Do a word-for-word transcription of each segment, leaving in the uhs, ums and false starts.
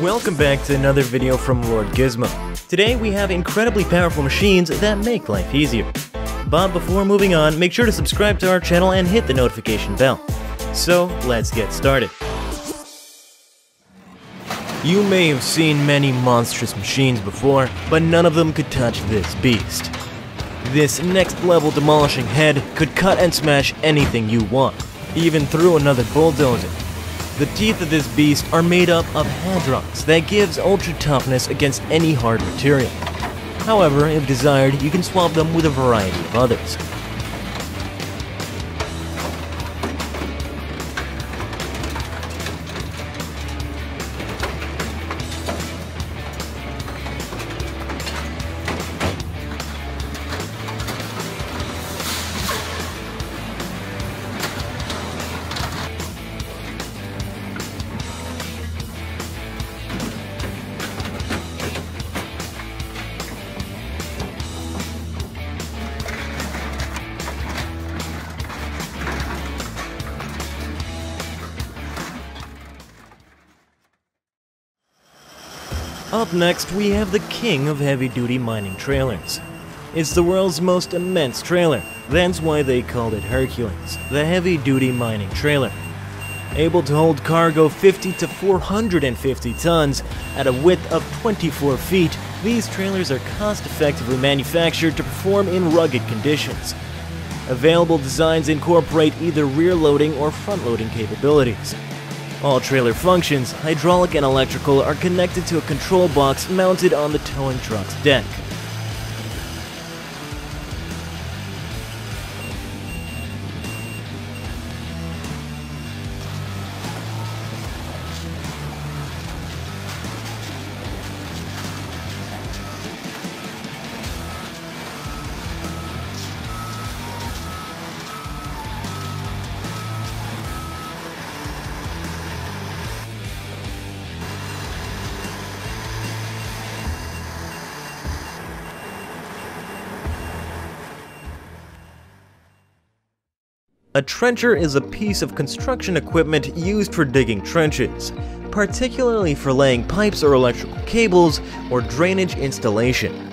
Welcome back to another video from Lord Gizmo. Today we have incredibly powerful machines that make life easier. But before moving on, make sure to subscribe to our channel and hit the notification bell. So let's get started. You may have seen many monstrous machines before, but none of them could touch this beast. This next level demolishing head could cut and smash anything you want, even through another bulldozer. The teeth of this beast are made up of hadrons that gives ultra toughness against any hard material. However, if desired, you can swap them with a variety of others. Up next, we have the king of heavy-duty mining trailers. It's the world's most immense trailer, that's why they called it Hercules, the heavy-duty mining trailer. Able to hold cargo fifty to four hundred fifty tons at a width of twenty-four feet, these trailers are cost-effectively manufactured to perform in rugged conditions. Available designs incorporate either rear-loading or front-loading capabilities. All trailer functions, hydraulic and electrical, are connected to a control box mounted on the towing truck's deck. A trencher is a piece of construction equipment used for digging trenches, particularly for laying pipes or electrical cables or drainage installation.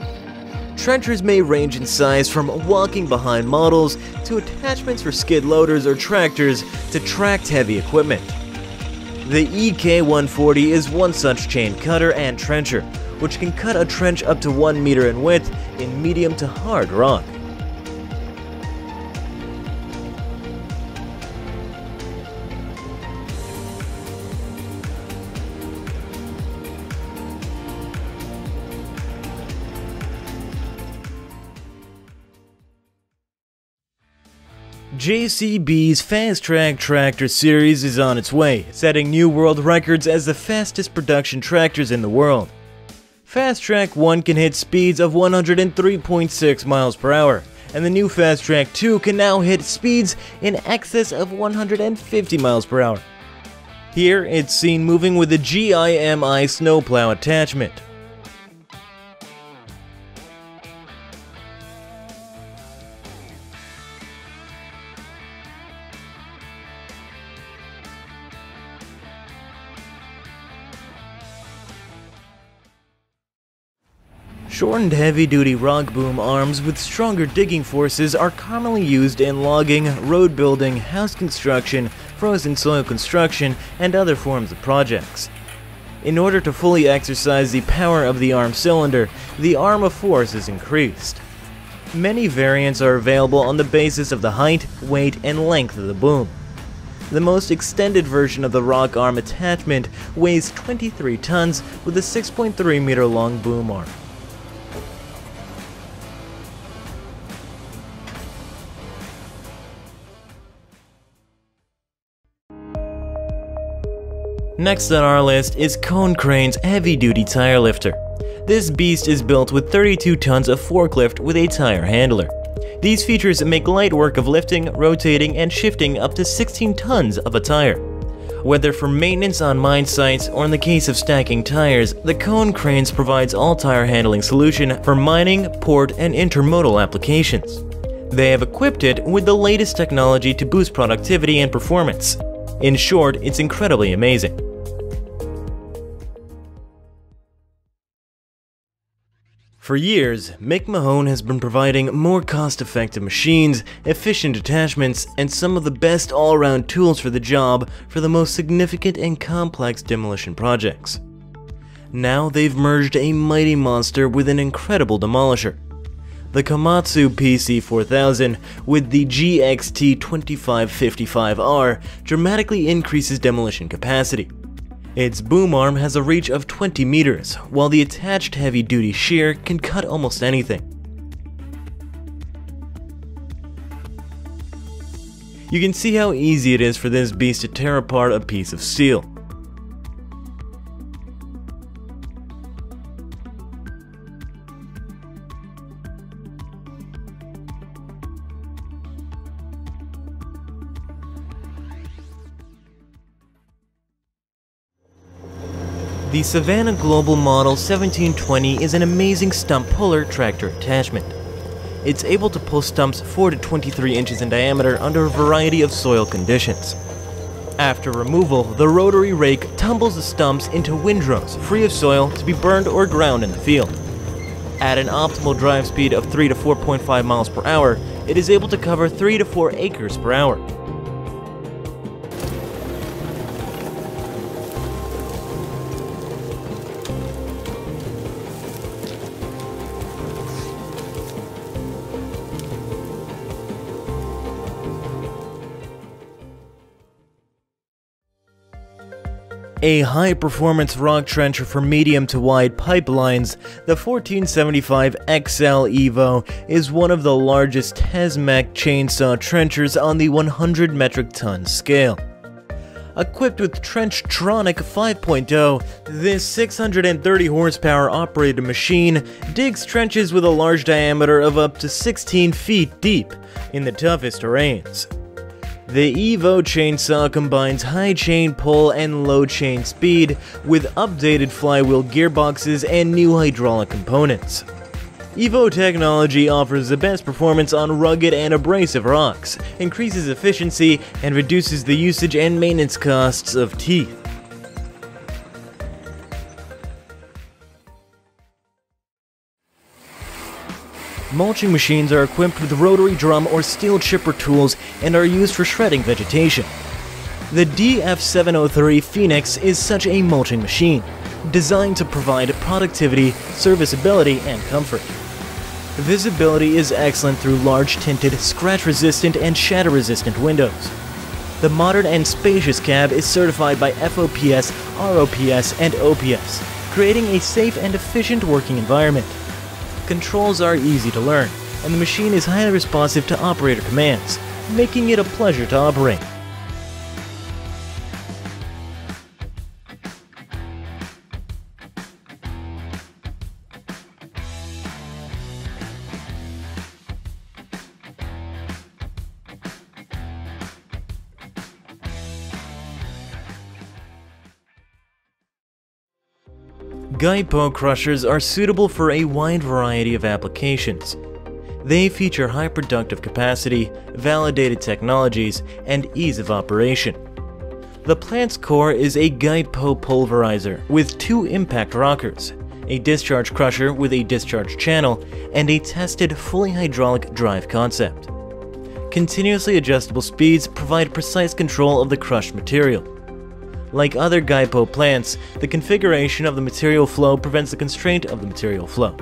Trenchers may range in size from walking behind models to attachments for skid loaders or tractors to tracked heavy equipment. The E K one forty is one such chain cutter and trencher, which can cut a trench up to one meter in width in medium to hard rock. J C B's Fast Track tractor series is on its way, setting new world records as the fastest production tractors in the world. Fast Track one can hit speeds of one hundred three point six miles per hour, and the new Fast Track two can now hit speeds in excess of one hundred fifty miles per hour. Here it's seen moving with the G I M I snowplow attachment. Shortened heavy-duty rock boom arms with stronger digging forces are commonly used in logging, road building, house construction, frozen soil construction, and other forms of projects. In order to fully exercise the power of the arm cylinder, the arm of force is increased. Many variants are available on the basis of the height, weight, and length of the boom. The most extended version of the rock arm attachment weighs twenty-three tons with a six point three meter long boom arm. Next on our list is Kone Cranes Heavy Duty Tire Lifter. This beast is built with thirty-two tons of forklift with a tire handler. These features make light work of lifting, rotating, and shifting up to sixteen tons of a tire. Whether for maintenance on mine sites or in the case of stacking tires, the Kone Cranes provides all tire handling solution for mining, port, and intermodal applications. They have equipped it with the latest technology to boost productivity and performance. In short, it's incredibly amazing. For years, McMahon has been providing more cost-effective machines, efficient attachments, and some of the best all-around tools for the job for the most significant and complex demolition projects. Now they've merged a mighty monster with an incredible demolisher. The Komatsu P C four thousand with the G X T twenty-five fifty-five R dramatically increases demolition capacity. Its boom arm has a reach of twenty meters, while the attached heavy-duty shear can cut almost anything. You can see how easy it is for this beast to tear apart a piece of steel. The Savannah Global Model seventeen twenty is an amazing stump puller tractor attachment. It's able to pull stumps four to twenty-three inches in diameter under a variety of soil conditions. After removal, the rotary rake tumbles the stumps into windrows free of soil to be burned or ground in the field. At an optimal drive speed of three to four point five miles per hour, it is able to cover three to four acres per hour. A high-performance rock trencher for medium to wide pipelines, the fourteen seventy-five X L Evo is one of the largest Tesmec chainsaw trenchers on the one hundred metric ton scale. Equipped with TrenchTronic five point oh, this six hundred thirty horsepower operated machine digs trenches with a large diameter of up to sixteen feet deep in the toughest terrains. The Evo chainsaw combines high chain pull and low chain speed with updated flywheel gearboxes and new hydraulic components. Evo technology offers the best performance on rugged and abrasive rocks, increases efficiency, and reduces the usage and maintenance costs of teeth. Mulching machines are equipped with rotary drum or steel chipper tools and are used for shredding vegetation. The D F seven oh three Phoenix is such a mulching machine, designed to provide productivity, serviceability, and comfort. Visibility is excellent through large tinted, scratch-resistant, and shatter-resistant windows. The modern and spacious cab is certified by F O P S, R O P S, and O P S, creating a safe and efficient working environment. Controls are easy to learn, and the machine is highly responsive to operator commands, making it a pleasure to operate. GIPO crushers are suitable for a wide variety of applications. They feature high productive capacity, validated technologies, and ease of operation. The plant's core is a GIPO pulverizer with two impact rockers, a discharge crusher with a discharge channel, and a tested fully hydraulic drive concept. Continuously adjustable speeds provide precise control of the crushed material. Like other GIPO plants, the configuration of the material flow prevents the constraint of the material flow.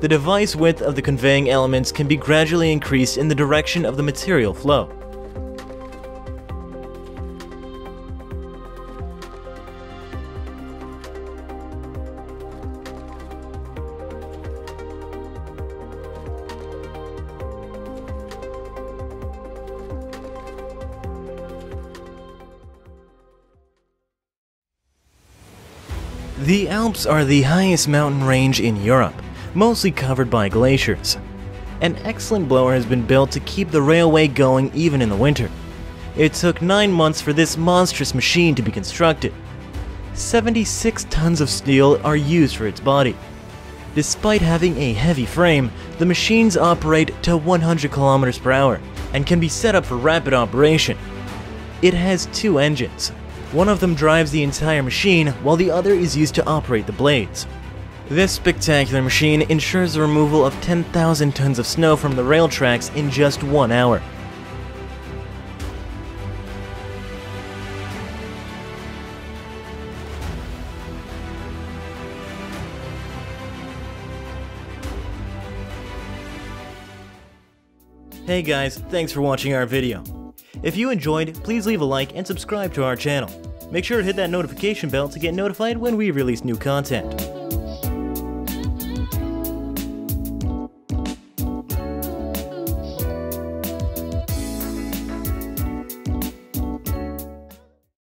The device width of the conveying elements can be gradually increased in the direction of the material flow. The Alps are the highest mountain range in Europe, mostly covered by glaciers. An excellent blower has been built to keep the railway going even in the winter. It took nine months for this monstrous machine to be constructed. seventy-six tons of steel are used for its body. Despite having a heavy frame, the machines operate to one hundred kilometers per hour and can be set up for rapid operation. It has two engines. One of them drives the entire machine, while the other is used to operate the blades. This spectacular machine ensures the removal of ten thousand tons of snow from the rail tracks in just one hour. Hey guys, thanks for watching our video. If you enjoyed, please leave a like and subscribe to our channel. Make sure to hit that notification bell to get notified when we release new content.